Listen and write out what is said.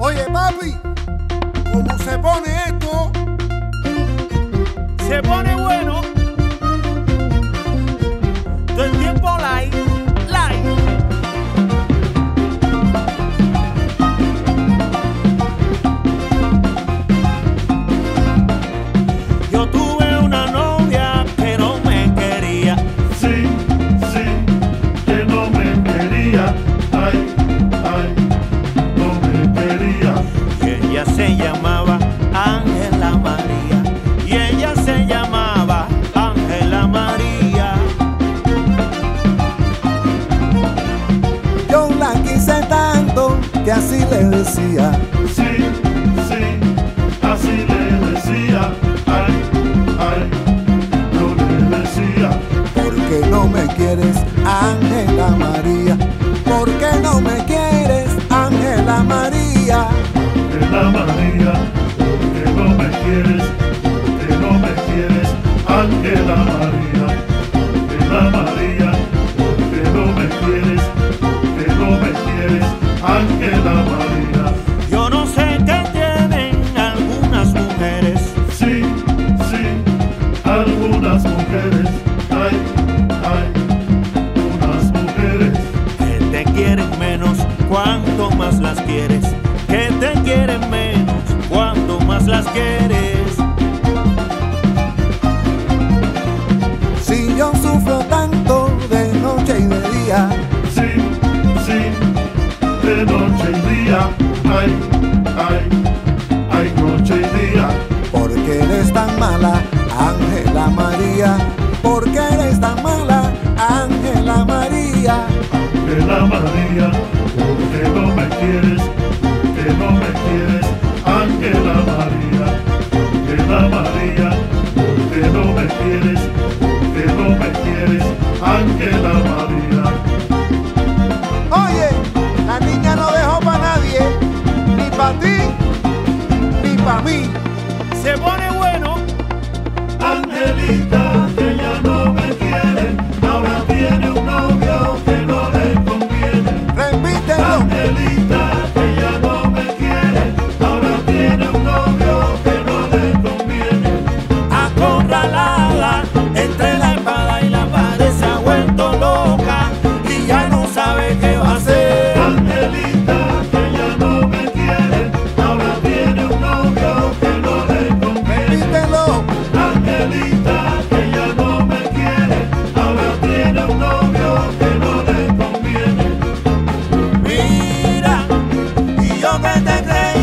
Oye, papi, ¿cómo se pone esto? Se pone bueno. Todo el tiempo live. Yo tuve una novia que no me quería. Sí, sí, que no me quería. Ay, ay, no me quería. Que ella se llamaba Ángela María. Y ella se llamaba Ángela María. Yo la quise tanto que así le decía. Sí, sí, así le decía. Ay, ay, yo le decía. ¿Por qué no me quieres, Ángela María? ¿Por qué no me quieres, Ángela María? Ángela María, ¿por qué no me quieres? ¿Por qué no me quieres, Ángela María? Ángela María, ¿por qué no me quieres? ¿Por qué no me quieres, Ángela María? Yo no sé qué tienen algunas mujeres. Sí, sí, algunas mujeres. Ay, ay, unas mujeres que te quieren menos cuanto más las quieres. Que te quieren menos cuanto más las quieres. Si yo sufro tanto de noche y de día. Sí, sí, de noche y día. Ay, ay, ay, noche y día. ¿Por qué eres tan mala, Ángela María? ¿Por qué eres tan mala, Ángela María? Ángela María, ¿por qué no me quieres? Que no me quieres, Ángela María. Ángela María, ¿por qué no me quieres? ¿Por qué no me quieres, Ángela María? Oye, la niña no dejó para nadie, ni para ti, ni para mí. Se pone bueno, Angelita, que ya no me quiere, ahora tiene un novio que no le conviene. Repítelo, Angelita. Yo que te creo.